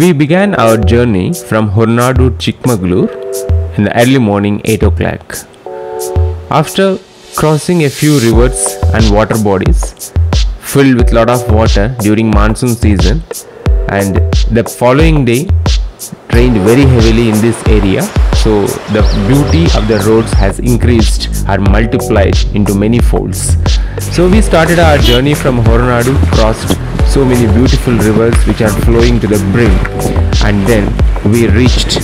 We began our journey from Hornadu, Chikmagalur in the early morning 8 o'clock. After crossing a few rivers and water bodies filled with lot of water during monsoon season, and the following day it rained very heavily in this area, so the beauty of the roads has increased or multiplied into many folds. So we started our journey from Hornadu, crossed so many beautiful rivers which are flowing to the brim, and then we reached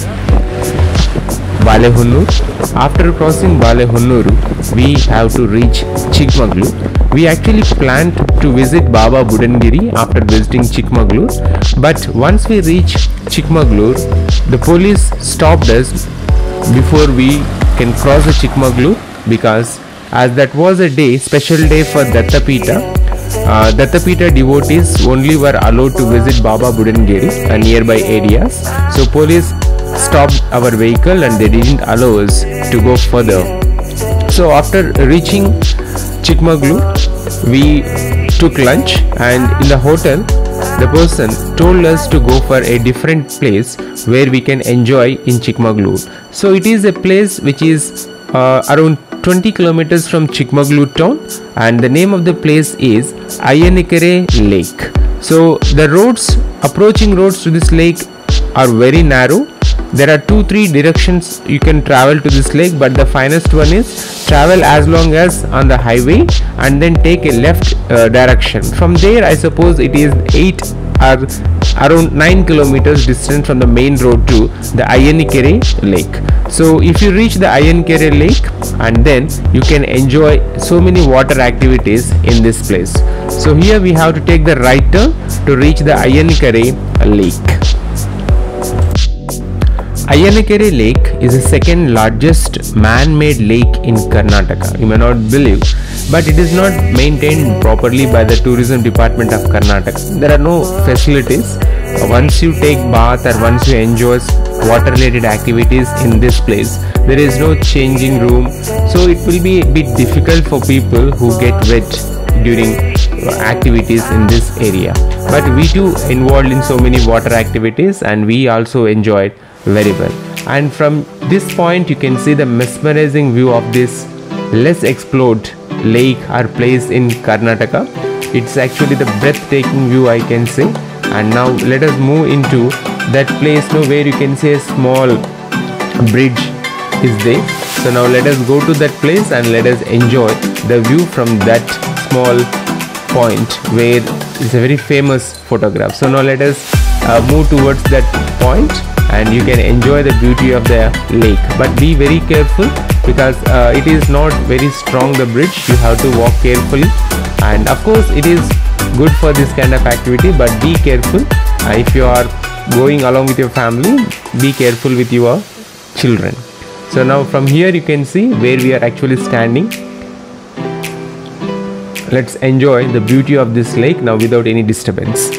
Bale Hunnur. After crossing Bale Hunnur, we have to reach Chikmagalur. We actually planned to visit Baba Budangiri after visiting Chikmagalur, but once we reach Chikmagalur, the police stopped us before we can cross the Chikmagalur, because as that was a day, special day for Dattapeetha. Dattapeetha devotees only were allowed to visit Baba Budangiri and nearby areas, so police stopped our vehicle and they didn't allow us to go further. So after reaching Chikmagalur, we took lunch, and in the hotel the person told us to go for a different place where we can enjoy in Chikmagalur. So it is a place which is around 20 kilometers from Chikmagalur town, and the name of the place is Ayyenkera Lake. So the approaching roads to this lake are very narrow. There are 2-3 directions you can travel to this lake, but the finest one is travel as long as on the highway and then take a left direction. From there, I suppose it is 8 or around 9 kilometers distance from the main road to the Ayyenkera Lake. So if you reach the Ayyenkera Lake, and then you can enjoy so many water activities in this place. So here we have to take the right turn to reach the Ayyenkera Lake. Ayyenkera Lake is the second largest man-made lake in Karnataka. You may not believe, but it is not maintained properly by the tourism department of Karnataka. There are no facilities. Once you take bath or once you enjoy water related activities in this place, there is no changing room, so it will be a bit difficult for people who get wet during activities in this area. But we too involved in so many water activities, and we also enjoyed very well. And from this point you can see the mesmerizing view of this less explored lake or place in Karnataka. It's actually the breathtaking view, I can say. And now let us move into that place where you can see a small bridge is there. So now let us go to that place and let us enjoy the view from that small point where it's a very famous photograph. So now let us move towards that point, and you can enjoy the beauty of the lake. But be very careful, because it is not very strong, the bridge. You have to walk carefully, and of course it is good for this kind of activity, but be careful. If you are going along with your family, be careful with your children. So now from here you can see where we are actually standing. Let's enjoy the beauty of this lake now without any disturbance.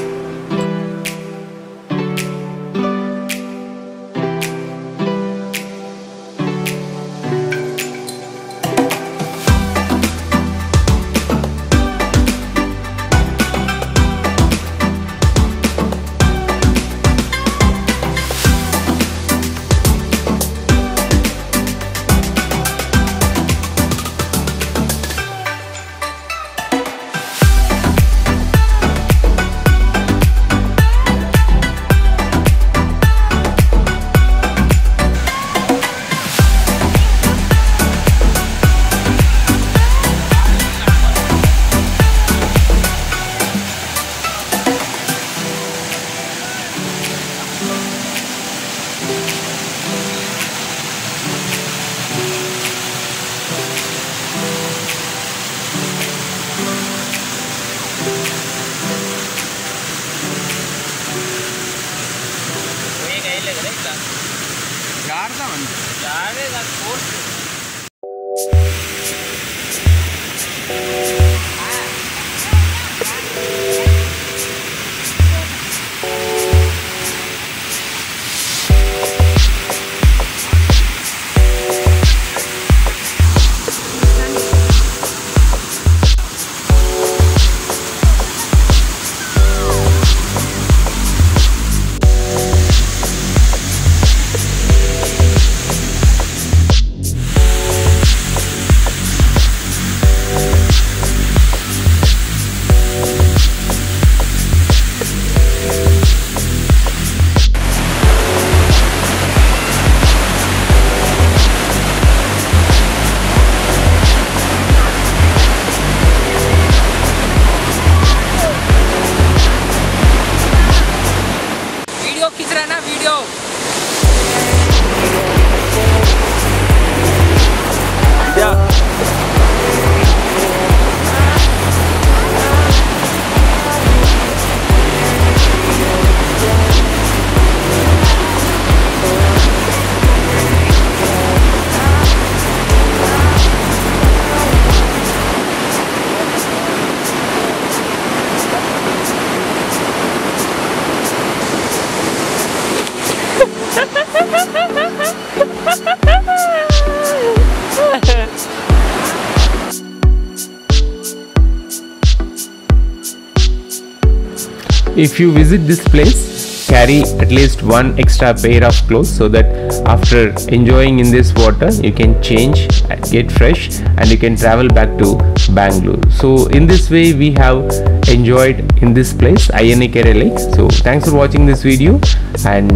If you visit this place, carry at least one extra pair of clothes so that after enjoying in this water, you can change, get fresh and you can travel back to Bangalore. So in this way, we have enjoyed in this place, Ayyenkera Lake. So thanks for watching this video and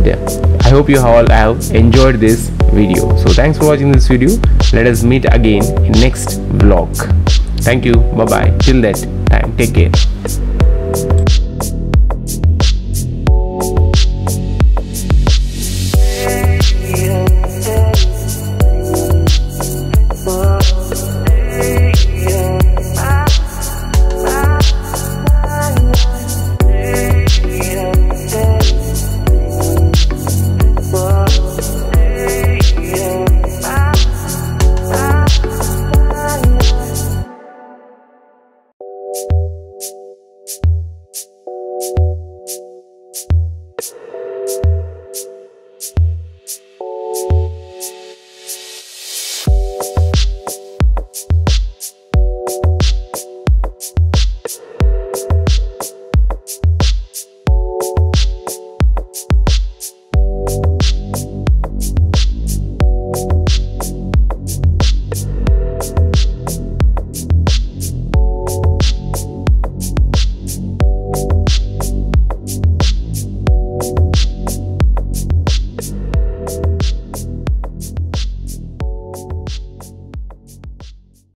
I hope you all have enjoyed this video. So thanks for watching this video. Let us meet again in next vlog. Thank you. Bye bye. Till that time, take care.